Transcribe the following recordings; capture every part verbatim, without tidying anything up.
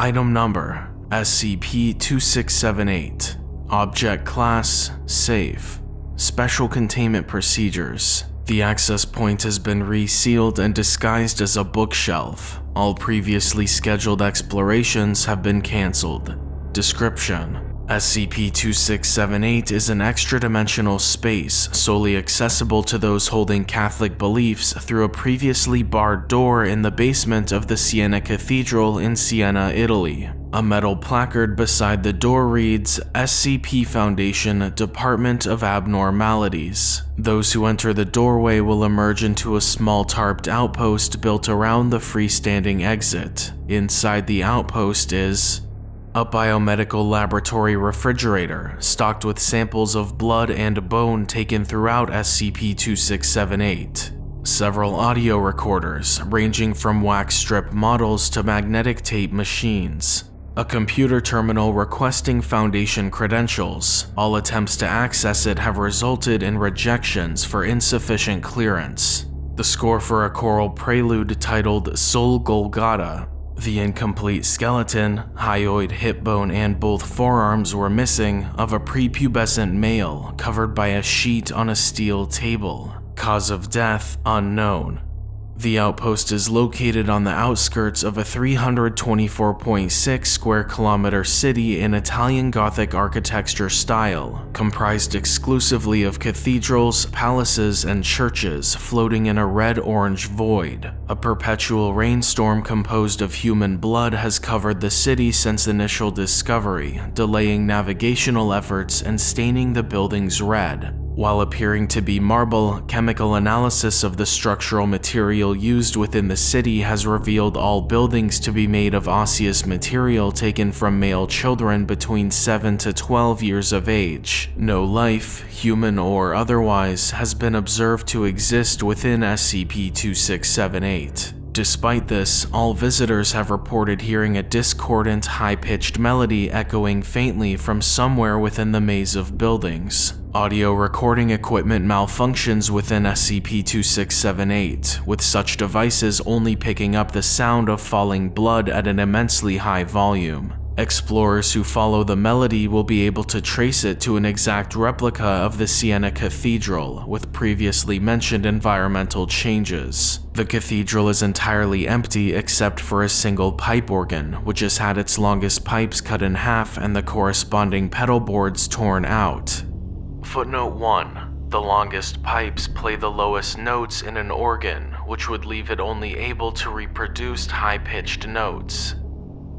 Item number, S C P twenty-six seventy-eight. Object class, safe. Special containment procedures. The access point has been resealed and disguised as a bookshelf. All previously scheduled explorations have been cancelled. Description: S C P twenty-six seventy-eight is an extra-dimensional space solely accessible to those holding Catholic beliefs through a previously barred door in the basement of the Siena Cathedral in Siena, Italy. A metal placard beside the door reads, S C P Foundation, Department of Abnormalities. Those who enter the doorway will emerge into a small tarped outpost built around the freestanding exit. Inside the outpost is a biomedical laboratory refrigerator stocked with samples of blood and bone taken throughout S C P twenty-six seventy-eight. Several audio recorders, ranging from wax strip models to magnetic tape machines. A computer terminal requesting Foundation credentials. All attempts to access it have resulted in rejections for insufficient clearance. The score for a choral prelude titled Soul Golgotha. The incomplete skeleton, hyoid hip bone and both forearms were missing, of a prepubescent male covered by a sheet on a steel table. Cause of death unknown. The outpost is located on the outskirts of a three hundred twenty-four point six square kilometer city in Italian Gothic architecture style, comprised exclusively of cathedrals, palaces, and churches floating in a red-orange void. A perpetual rainstorm composed of human blood has covered the city since initial discovery, delaying navigational efforts and staining the buildings red. While appearing to be marble, chemical analysis of the structural material used within the city has revealed all buildings to be made of osseous material taken from male children between seven to twelve years of age. No life, human or otherwise, has been observed to exist within S C P twenty-six seventy-eight. Despite this, all visitors have reported hearing a discordant, high-pitched melody echoing faintly from somewhere within the maze of buildings. Audio recording equipment malfunctions within S C P twenty-six seventy-eight, with such devices only picking up the sound of falling blood at an immensely high volume. Explorers who follow the melody will be able to trace it to an exact replica of the Siena Cathedral, with previously mentioned environmental changes. The cathedral is entirely empty except for a single pipe organ, which has had its longest pipes cut in half and the corresponding pedal boards torn out. Footnote one. The longest pipes play the lowest notes in an organ, which would leave it only able to reproduce high-pitched notes.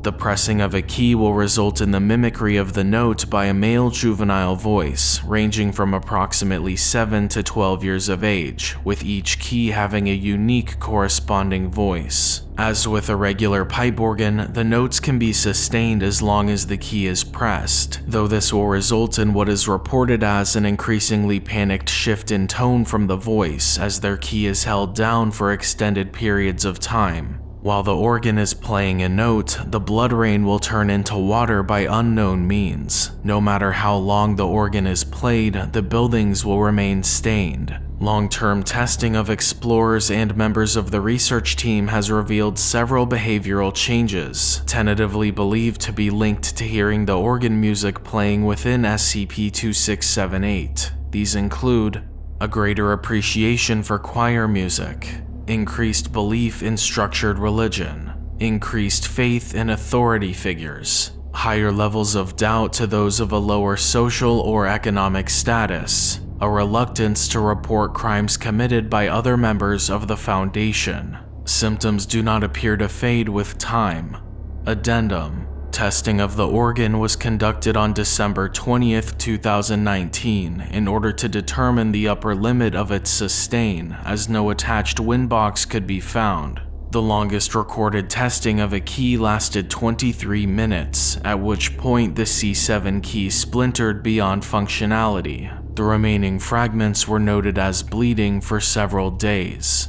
The pressing of a key will result in the mimicry of the note by a male juvenile voice, ranging from approximately seven to twelve years of age, with each key having a unique corresponding voice. As with a regular pipe organ, the notes can be sustained as long as the key is pressed, though this will result in what is reported as an increasingly panicked shift in tone from the voice as their key is held down for extended periods of time. While the organ is playing a note, the blood rain will turn into water by unknown means. No matter how long the organ is played, the buildings will remain stained. Long-term testing of explorers and members of the research team has revealed several behavioral changes, tentatively believed to be linked to hearing the organ music playing within S C P twenty-six seventy-eight. These include a greater appreciation for choir music, increased belief in structured religion, increased faith in authority figures, higher levels of doubt to those of a lower social or economic status, a reluctance to report crimes committed by other members of the Foundation. Symptoms do not appear to fade with time. Addendum. Testing of the organ was conducted on December twentieth, two thousand nineteen, in order to determine the upper limit of its sustain, as no attached windbox could be found. The longest recorded testing of a key lasted twenty-three minutes, at which point the C seven key splintered beyond functionality. The remaining fragments were noted as bleeding for several days.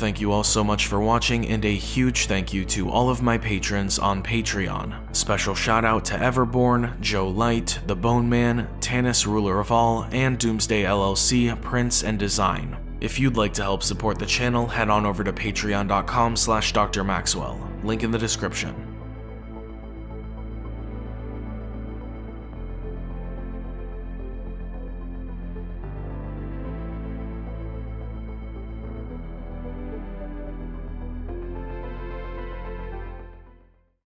Thank you all so much for watching, and a huge thank you to all of my patrons on Patreon. Special shout out to Everborn, Joe Light, The Bone Man, Tannis Ruler of All, and Doomsday L L C, Prince and Design. If you'd like to help support the channel, head on over to patreon dot com slash Doctor Maxwell, link in the description.